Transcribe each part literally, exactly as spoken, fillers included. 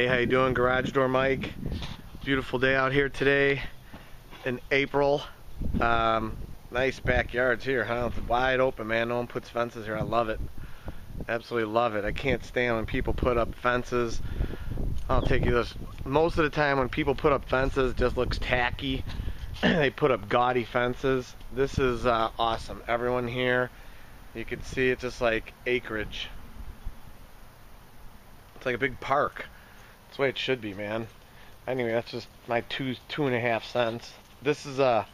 Hey, how you doing, Garage Door Mike? Beautiful day out here today in April. Um, nice backyards here, huh? It's wide open, man. No one puts fences here. I love it. Absolutely love it. I can't stand when people put up fences. I'll take you this. Most of the time when people put up fences, it just looks tacky. They put up gaudy fences. This is uh, awesome. Everyone here, you can see it's just like acreage. It's like a big park. That's the way it should be, man. Anyway, that's just my two two and a half cents. This is a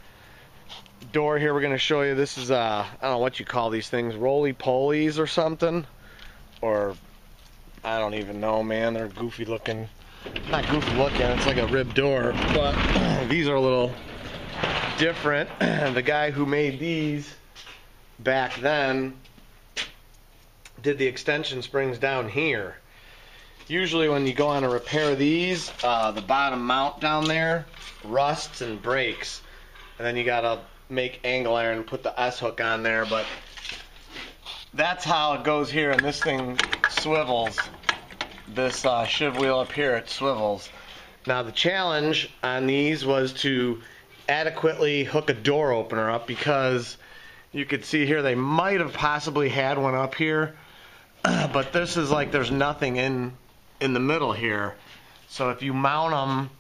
door here we're gonna show you. This is a, I don't know what you call these things, roly polies or something, or I don't even know, man. They're goofy looking. Not goofy looking. It's like a rib door, but these are a little different. The guy who made these back then did the extension springs down here. Usually when you go on to repair these, uh, the bottom mount down there rusts and breaks. And then you gotta make angle iron and put the S-hook on there, but that's how it goes here, and this thing swivels. This uh, shiv wheel up here, it swivels. Now the challenge on these was to adequately hook a door opener up, because you could see here they might have possibly had one up here, but this is like there's nothing in in the middle here, so if you mount them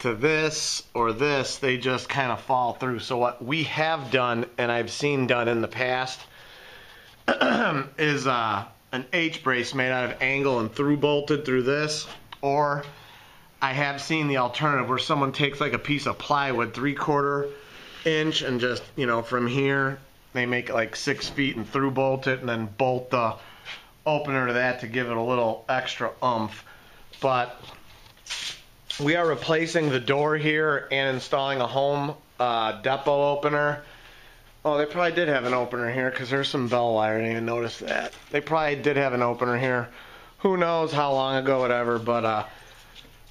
to this or this, they just kind of fall through. So what we have done, and I've seen done in the past, is uh, an H-brace made out of angle and through bolted through this, or I have seen the alternative where someone takes like a piece of plywood three quarter inch and just, you know, from here they make it like six feet and through bolt it and then bolt the opener to that to give it a little extra oomph. But we are replacing the door here and installing a home uh, depot opener. Oh, they probably did have an opener here because there's some bell wire. I didn't even notice that. They probably did have an opener here. Who knows how long ago, whatever. But uh,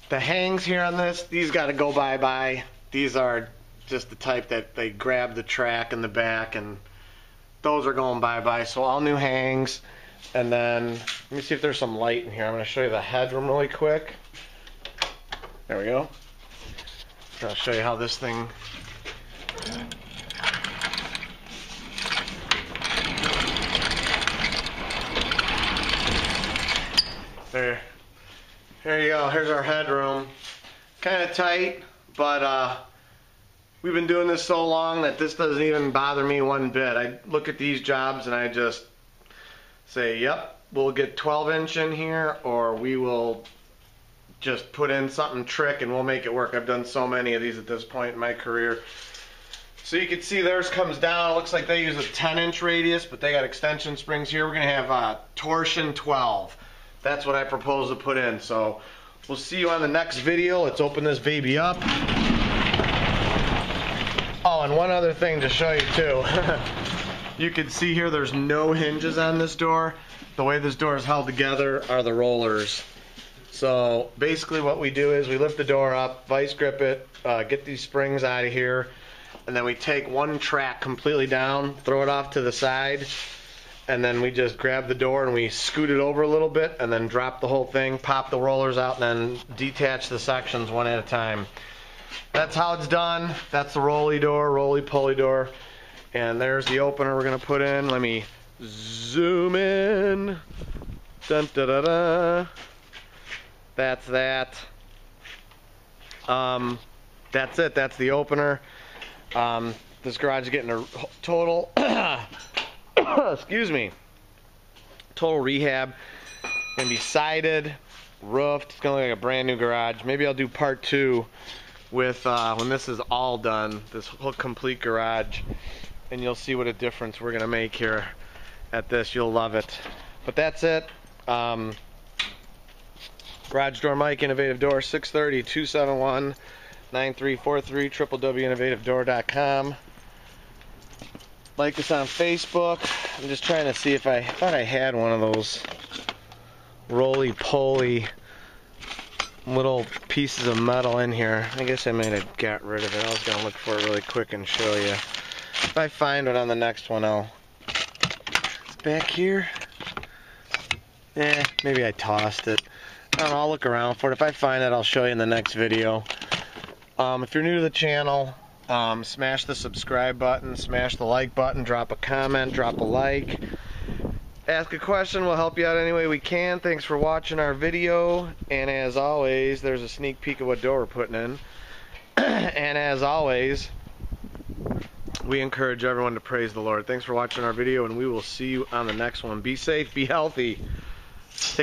the hangs here on this, these got to go bye-bye. These are just the type that they grab the track in the back, and those are going bye-bye. So all new hangs. And then, let me see if there's some light in here. I'm going to show you the headroom really quick. There we go. I'll show you how this thing... There. Here you go. Here's our headroom. Kind of tight, but uh, we've been doing this so long that this doesn't even bother me one bit. I look at these jobs and I just... say, yep, we'll get twelve inch in here, or we will just put in something trick and we'll make it work. I've done so many of these at this point in my career. So you can see theirs comes down. It looks like they use a ten inch radius, but they got extension springs here. We're gonna have uh, torsion twelve. That's what I propose to put in. So we'll see you on the next video. Let's open this baby up. Oh, and one other thing to show you too. You can see here there's no hinges on this door. The way this door is held together are the rollers. So basically what we do is we lift the door up, vice grip it, uh, get these springs out of here, and then we take one track completely down, throw it off to the side, and then we just grab the door and we scoot it over a little bit and then drop the whole thing, pop the rollers out, and then detach the sections one at a time. That's how it's done. That's the roly door, roly poly door. And there's the opener we're gonna put in. Let me zoom in. Dun, da, da, da. That's that. Um, that's it. That's the opener. Um, this garage is getting a total, excuse me, total rehab. Gonna be sided, roofed. It's gonna look like a brand new garage. Maybe I'll do part two with uh, when this is all done. This whole complete garage. And you'll see what a difference we're gonna make here at this. You'll love it. But that's it. Um, Garage Door Mike, Innovative Door, six thirty, two seven one, nine three four three, w w w dot innovative door dot com. Like us on Facebook. I'm just trying to see if I, I thought I had one of those roly-poly little pieces of metal in here. I guess I might have got rid of it. I was gonna look for it really quick and show you. If I find one on the next one, I'll... It's back here? Eh, maybe I tossed it. Um, I'll look around for it. If I find it, I'll show you in the next video. Um, if you're new to the channel, um, smash the subscribe button, smash the like button, drop a comment, drop a like. Ask a question, we'll help you out any way we can. Thanks for watching our video. And as always, there's a sneak peek of what door we're putting in. And as always, we encourage everyone to praise the Lord. Thanks for watching our video, and we will see you on the next one. Be safe, be healthy. Take